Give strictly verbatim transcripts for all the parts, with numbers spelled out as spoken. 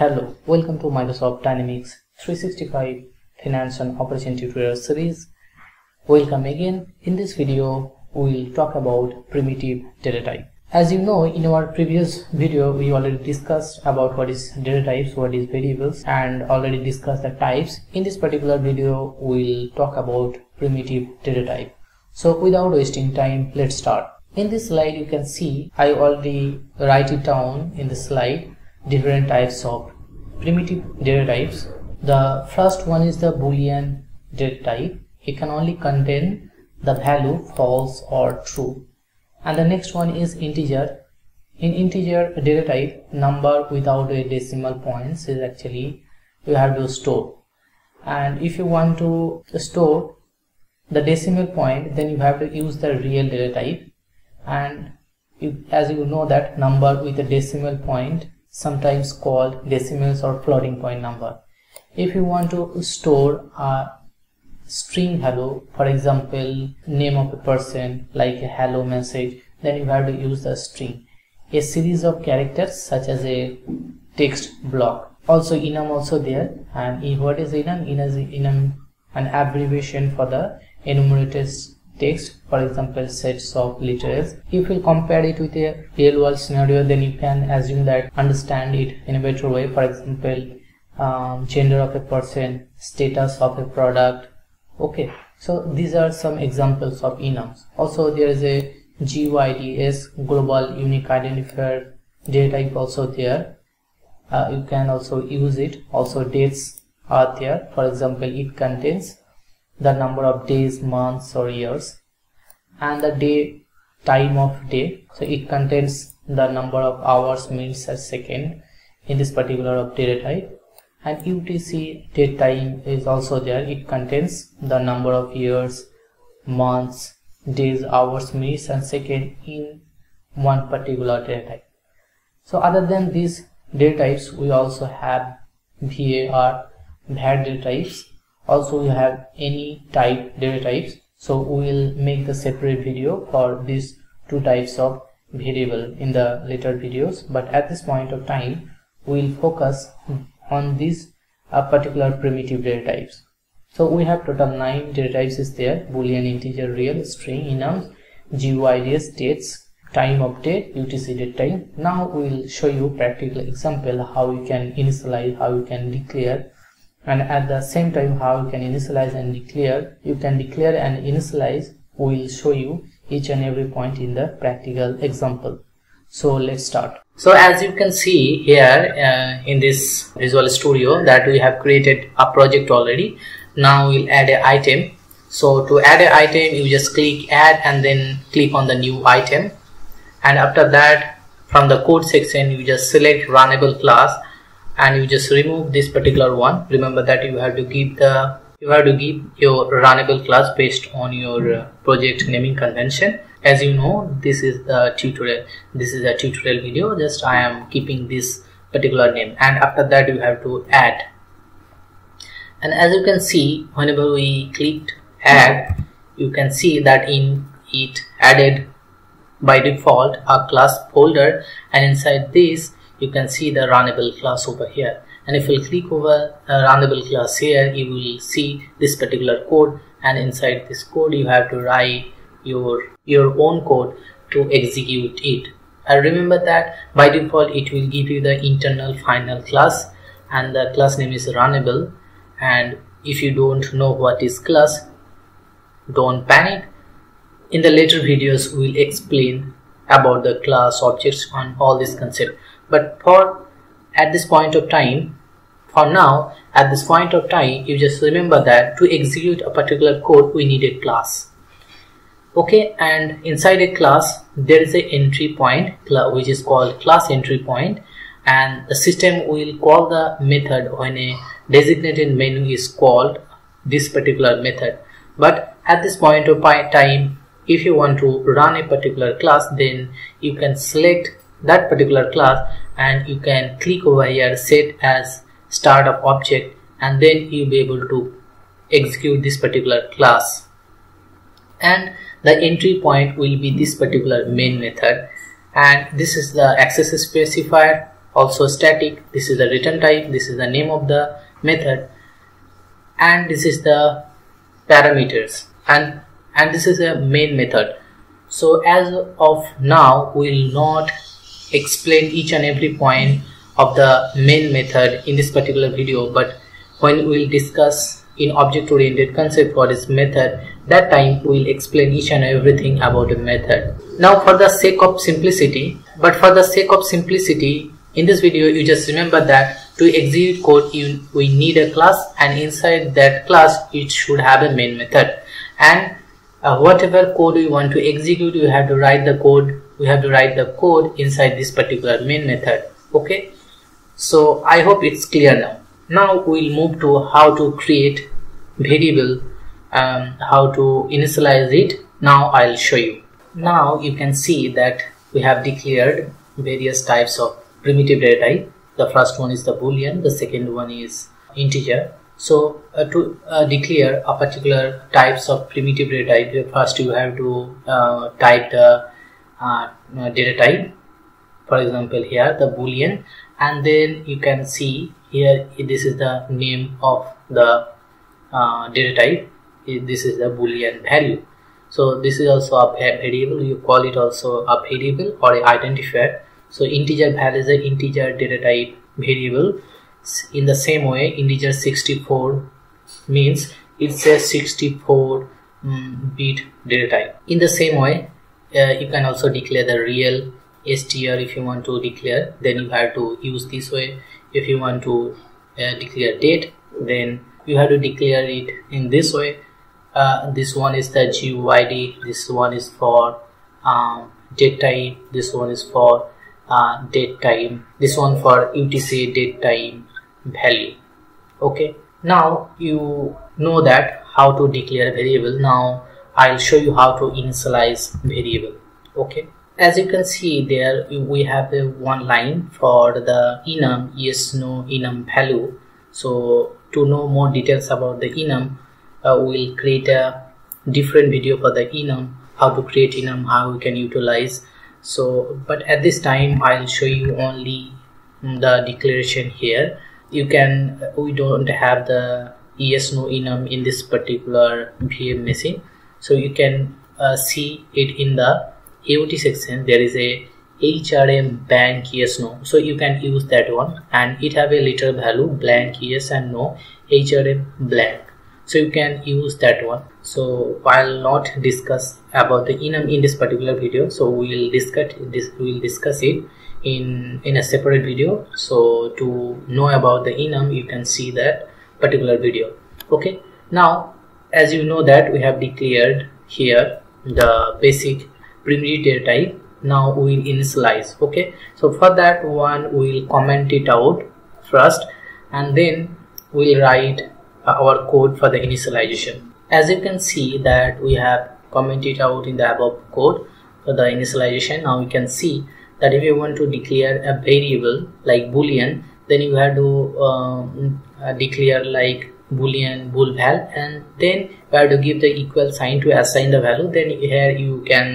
Hello, welcome to Microsoft Dynamics three sixty-five Finance and Operation Tutorial Series. Welcome again. In this video, we'll talk about primitive data type. As you know, in our previous video, we already discussed about what is data types, what is variables, and already discussed the types. In this particular video, we'll talk about primitive data type. So without wasting time, let's start. In this slide, you can see, I already write it down in the slide, different types of primitive data types. The first one is the Boolean data type. It can only contain the value false or true. And the next one is integer. In integer data type, number without a decimal points is actually you have to store. And if you want to store the decimal point, then you have to use the real data type. And you, as you know that number with a decimal point sometimes called decimals or floating point number. If you want to store a string hello, for example name of a person like a hello message, then you have to use the string. A series of characters such as a text block. Also enum also there, and what is enum? Enum is enum an abbreviation for the enumerated text, for example sets of literals. If you compare it with a real world scenario, then you can assume that understand it in a better way. For example um, gender of a person, status of a product. Okay, so these are some examples of enums. Also there is a G Y D S, global unique identifier data type also there. Uh, you can also use it. Also dates are there. For example, it contains the number of days, months or years, and the day, time of day. So it contains the number of hours, minutes or second in this particular data type. And U T C date time is also there. It contains the number of years, months, days, hours, minutes and second in one particular data type. So other than these data types, we also have V A R, V A R data types. Also you have any type data types, so we will make the separate video for these two types of variable in the later videos, but at this point of time we will focus on these uh, particular primitive data types. So we have total nine data types is there: Boolean, integer, real, string, enums, G Y D S, dates, time of date, U T C date time. Now we will show you practical example how you can initialize, how you can declare, and at the same time how you can initialize and declare. You can declare and initialize. We will show you each and every point in the practical example. So let's start. So as you can see here uh, in this Visual Studio that we have created a project already. Now we'll add an item. So to add an item, you just click add and then click on the new item, and after that from the code section you just select runnable class and you just remove this particular one. Remember that you have to give the you have to give your runnable class based on your project naming convention. As you know, this is the tutorial. This is a tutorial video. Just I am keeping this particular name, and after that you have to add. And as you can see, whenever we clicked add, you can see that in it added by default a class folder, and inside this you can see the runnable class over here. And if you click over uh, runnable class here, you will see this particular code, and inside this code you have to write your your own code to execute it. And remember that by default it will give you the internal final class, and the class name is runnable. And if you don't know what is class, don't panic. In the later videos we will explain about the class, objects and all this concept. But for at this point of time, for now, at this point of time, you just remember that to execute a particular code, we need a class. Okay, and inside a class, there is an entry point, which is called class entry point, and the system will call the method when a designated menu is called this particular method. But at this point of time, if you want to run a particular class, then you can select that particular class and you can click over here, set as startup object, and then you'll be able to execute this particular class. And the entry point will be this particular main method, and this is the access specifier. also static. This is the return type, this is the name of the method, and this is the parameters, and and this is a main method. So as of now, we will not explain each and every point of the main method in this particular video, but when we will discuss in object-oriented concept for this method, that time we will explain each and everything about a method. Now for the sake of simplicity, but for the sake of simplicity, in this video you just remember that to execute code you, we need a class, and inside that class it should have a main method, and uh, whatever code you want to execute, you have to write the code, we have to write the code inside this particular main method. Okay, so I hope it's clear now. Now we'll move to how to create variable, um, how to initialize it. Now I'll show you. Now you can see that we have declared various types of primitive data type. The first one is the boolean, the second one is integer. So uh, to uh, declare a particular types of primitive data type, first you have to uh, type the uh, data type. For example, here the boolean, and then you can see here this is the name of the uh, data type. This is the boolean value. So this is also a variable, you call it also a variable or an identifier. So integer value is an integer data type variable. In the same way, integer sixty-four means it's a sixty-four um, bit data type. In the same way, uh, you can also declare the real str if you want to declare, then you have to use this way. If you want to uh, declare date, then you have to declare it in this way. Uh, this one is the G U I D, this one is for um, date time, this one is for uh, date time, this one for U T C date time value. Okay, now you know that how to declare a variable. Now I'll show you how to initialize variable. Okay, as you can see there, we have a one line for the enum, yes no enum value. So to know more details about the enum, Uh, we'll create a different video for the enum, how to create enum, how we can utilize. So but at this time I'll show you only the declaration here. You can, we don't have the yes no enum in this particular V M machine, so you can uh, see it in the A O T section. There is a H R M blank yes no, so you can use that one, and it have a literal value blank yes and no, H R M blank. So you can use that one. So I'll not discuss about the enum in this particular video. So we'll discuss this. We'll discuss it in in a separate video. So to know about the enum, you can see that particular video. Okay. Now, as you know that we have declared here the basic primitive data type. Now we'll initialize. Okay. So for that one, we'll comment it out first, and then we'll write our code for the initialization. As you can see that we have commented out in the above code for the initialization. Now you can see that if you want to declare a variable like boolean, then you have to um, declare like boolean boolval, and then you have to give the equal sign to assign the value. Then here you can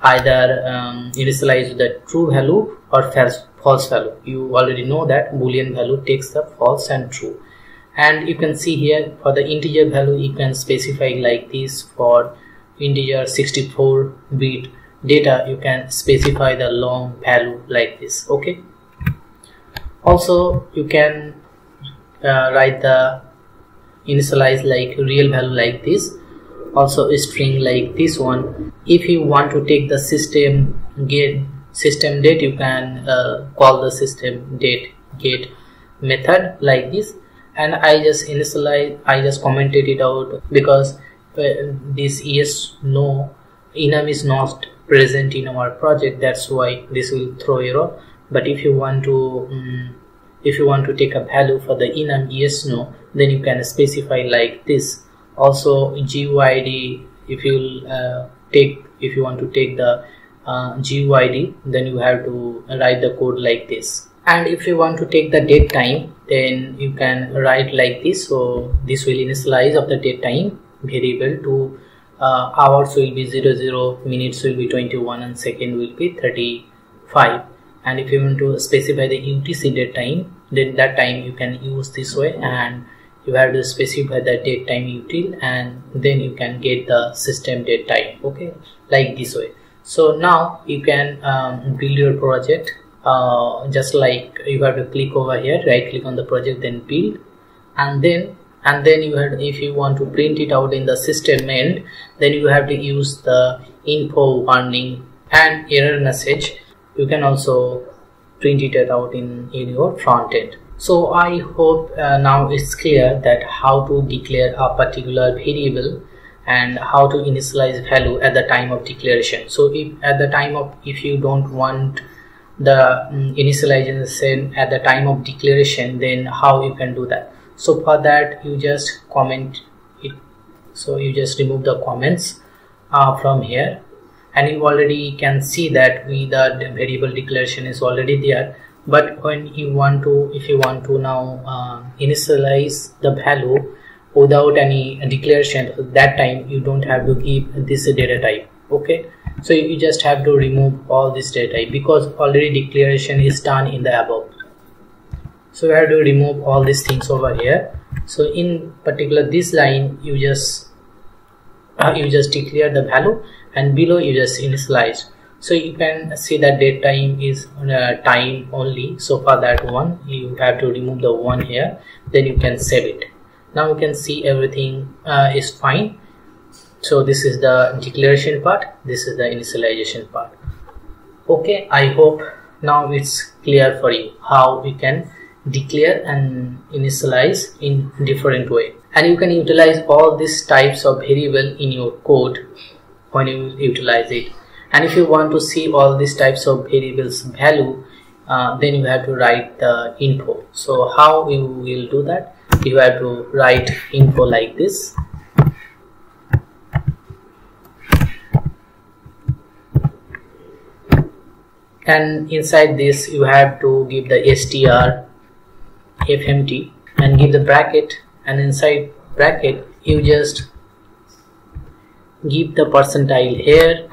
either um, initialize the true value or false false value. You already know that boolean value takes the false and true. And you can see here for the integer value, you can specify like this. For integer sixty-four bit data, you can specify the long value like this. Okay, also you can uh, write the initialize like real value like this, also a string like this one. If you want to take the system get system date, you can uh, call the system date get method like this. And I just initialize, I just commented it out because uh, this yes no enum is not present in our project, that's why this will throw error. But if you want to um, if you want to take a value for the enum yes no, then you can specify like this. Also G U I D, if you uh, take if you want to take the uh, G U I D, then you have to write the code like this. And if you want to take the date time, then you can write like this. So this will initialize of the date time variable to uh, hours will be zero zero, minutes will be twenty-one, and second will be thirty-five, And if you want to specify the U T C date time, then that time you can use this way, and you have to specify the date time util, and then you can get the system date time, okay, like this way. So now you can um, build your project, uh, just like you have to click over here, right click on the project, then build, and then and then you have, if you want to print it out in the system end, then you have to use the info warning and error message. You can also print it out in, in your front end. So I hope uh, now it's clear that how to declare a particular variable and how to initialize value at the time of declaration. So if at the time of, if you don't want the um, initialization at the time of declaration, then how you can do that. So for that, you just comment it. So you just remove the comments uh, from here, and you already can see that we the variable declaration is already there. But when you want to, if you want to now uh, initialize the value without any declaration, that time you don't have to give this data type, okay? So you just have to remove all this data type, because already declaration is done in the above. So you have to remove all these things over here. So in particular this line, you just uh, you just declare the value, and below you just initialize. So you can see that date time is uh, time only. So for that one, you have to remove the one here, then you can save it. Now you can see everything uh, is fine. So this is the declaration part, this is the initialization part. Okay, I hope now it's clear for you how we can declare and initialize in different way. And you can utilize all these types of variable in your code when you utilize it. And if you want to see all these types of variables value, uh, then you have to write the info. So how you will do that? You have to write info like this. And inside this, you have to give the str fmt and give the bracket, and inside bracket, you just give the percentile here,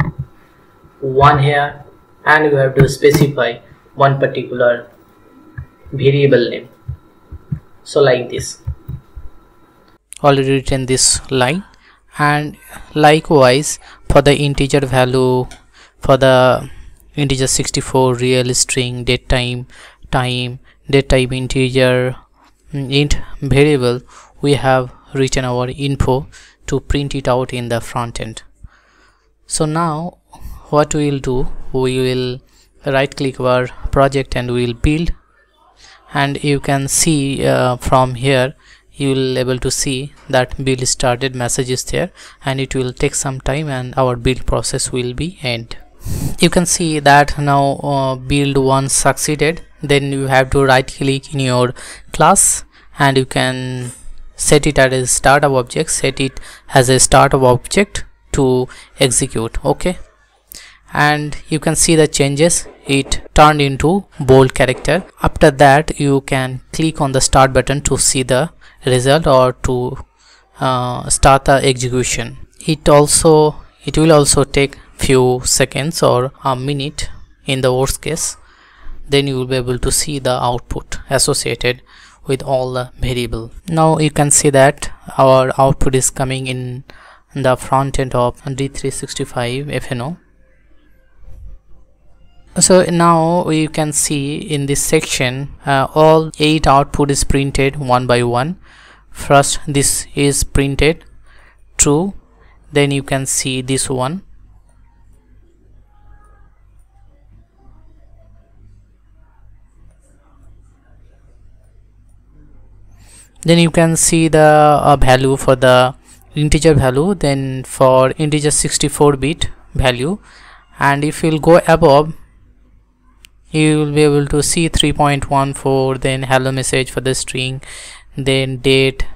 one here, and you have to specify one particular variable name. So like this, already written this line. And likewise for the integer value, for the integer sixty-four, real, string, date time, time, date type, integer, int variable, we have written our info to print it out in the front end. So now what we will do, we will right click our project and we will build, and you can see uh, from here you will able to see that build started message is there, and it will take some time and our build process will be end. You can see that now uh, build one succeeded. Then you have to right click in your class, and you can set it as a start of object, set it as a start of object to execute, okay? And you can see the changes, it turned into bold character. After that, you can click on the start button to see the result, or to uh, start the execution. It also, it will also take few seconds or a minute in the worst case. Then you will be able to see the output associated with all the variable. Now you can see that our output is coming in the front end of D three sixty-five F N O. So now you can see in this section uh, all eight output is printed one by one. First this is printed true, then you can see this one, then you can see the uh, value for the integer value, then for integer sixty-four bit value. And if you'll go above, you will be able to see three point one four, then hello message for the string, then date,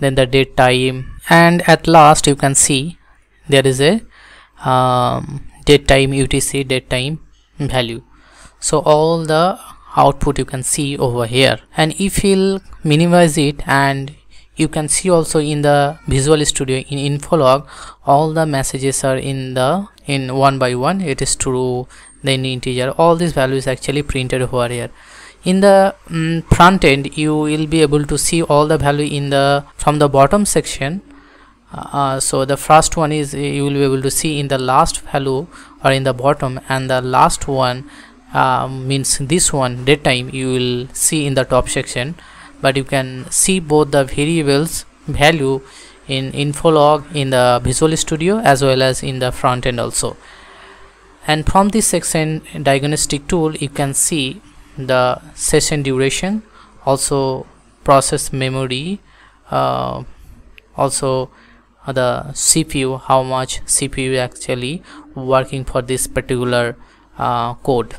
then the date time, and at last you can see there is a um, date time U T C date time value. So all the output you can see over here. And if you'll minimize it, and you can see also in the Visual Studio in info log all the messages are in the in one by one. It is true, then integer. All these values actually printed over here. In the um, front end, you will be able to see all the value in the from the bottom section. Uh, so the first one is you will be able to see in the last value or in the bottom, and the last one uh, means this one, date time, you will see in the top section. But you can see both the variables value in info log in the Visual Studio as well as in the front end also. And from this section diagnostic tool, you can see the session duration, also process memory, uh, also the C P U, how much C P U actually working for this particular uh, code.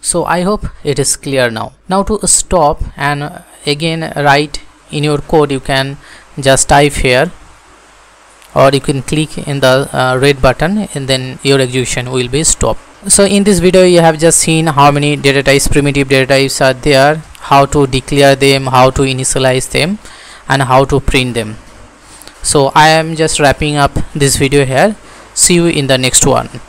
So I hope it is clear now. Now to stop and again write in your code, you can just type here, or you can click in the uh, red button, and then your execution will be stopped. So in this video you have just seen how many data types, primitive data types are there, how to declare them, how to initialize them, and how to print them. So I am just wrapping up this video here. See you in the next one.